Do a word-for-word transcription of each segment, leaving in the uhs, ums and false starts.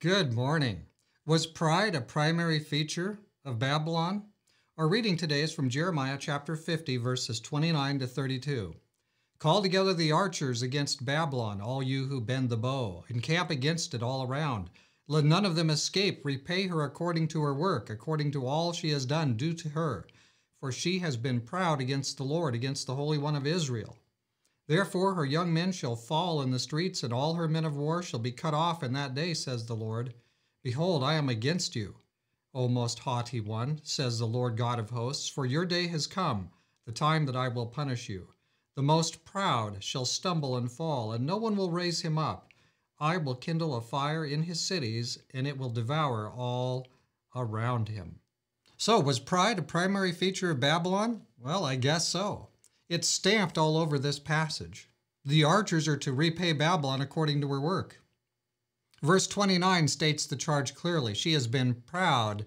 Good morning. Was pride a primary feature of Babylon? Our reading today is from Jeremiah chapter fifty, verses twenty-nine to thirty-two. Call together the archers against Babylon, all you who bend the bow, encamp against it all around. Let none of them escape. Repay her according to her work, according to all she has done, do to her. For she has been proud against the Lord, against the Holy One of Israel. Therefore her young men shall fall in the streets, and all her men of war shall be cut off in that day, says the Lord. Behold, I am against you, O most haughty one, says the Lord God of hosts, for your day has come, the time that I will punish you. The most proud shall stumble and fall, and no one will raise him up. I will kindle a fire in his cities, and it will devour all around him. So, was pride a primary feature of Babylon? Well, I guess so. It's stamped all over this passage. The archers are to repay Babylon according to her work. Verse twenty-nine states the charge clearly. She has been proud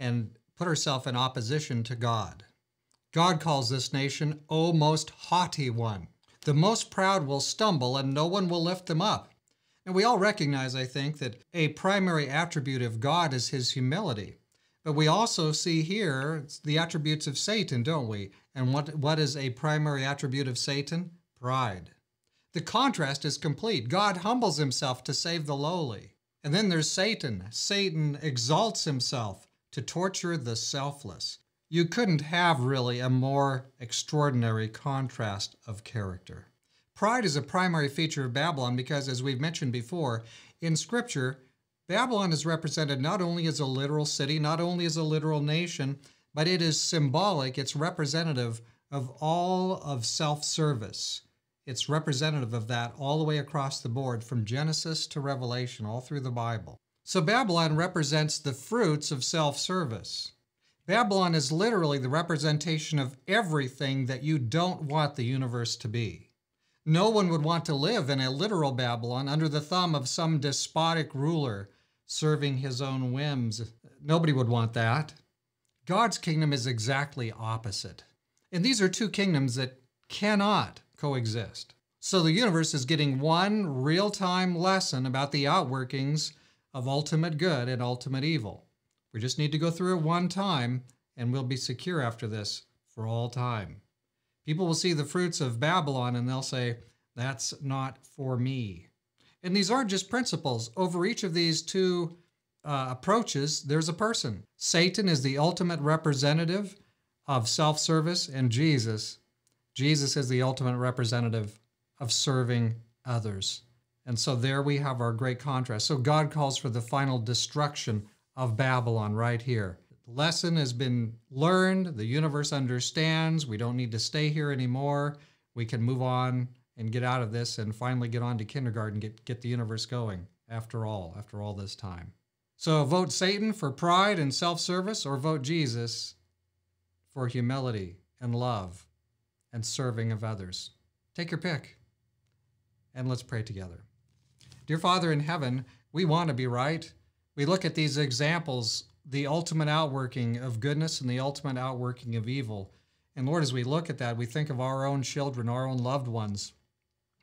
and put herself in opposition to God. God calls this nation, O most haughty one. The most proud will stumble and no one will lift them up. And we all recognize, I think, that a primary attribute of God is his humility. But we also see here the attributes of Satan, don't we? And what, what is a primary attribute of Satan? Pride. The contrast is complete. God humbles himself to save the lowly. And then there's Satan. Satan exalts himself to torture the selfless. You couldn't have really a more extraordinary contrast of character. Pride is a primary feature of Babylon because, as we've mentioned before, in Scripture, Babylon is represented not only as a literal city, not only as a literal nation, but it is symbolic. It's representative of all of self-service. It's representative of that all the way across the board from Genesis to Revelation, all through the Bible. So Babylon represents the fruits of self-service. Babylon is literally the representation of everything that you don't want the universe to be. No one would want to live in a literal Babylon under the thumb of some despotic ruler serving his own whims. Nobody would want that. God's kingdom is exactly opposite. And these are two kingdoms that cannot coexist. So the universe is getting one real-time lesson about the outworkings of ultimate good and ultimate evil. We just need to go through it one time, and we'll be secure after this for all time. People will see the fruits of Babylon and they'll say, that's not for me. And these are just principles. Over each of these two uh, approaches, there's a person. Satan is the ultimate representative of self-service, and Jesus, Jesus is the ultimate representative of serving others. And so there we have our great contrast. So God calls for the final destruction of Babylon right here. Lesson has been learned. The universe understands. We don't need to stay here anymore. We can move on and get out of this and finally get on to kindergarten, get, get the universe going after all, after all this time. So vote Satan for pride and self-service, or vote Jesus for humility and love and serving of others. Take your pick, and let's pray together. Dear Father in heaven, we want to be right. We look at these examples, the ultimate outworking of goodness and the ultimate outworking of evil. And Lord, as we look at that, we think of our own children, our own loved ones,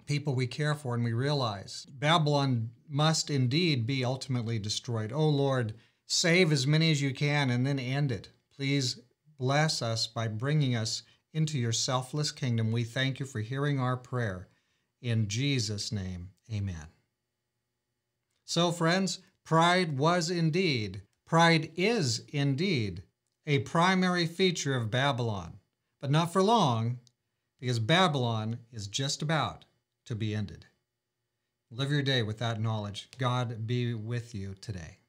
people we care for, and we realize Babylon must indeed be ultimately destroyed. Oh Lord, save as many as you can and then end it. Please bless us by bringing us into your selfless kingdom. We thank you for hearing our prayer. In Jesus' name, amen. So friends, pride was indeed Pride is indeed a primary feature of Babylon, but not for long, because Babylon is just about to be ended. Live your day with that knowledge. God be with you today.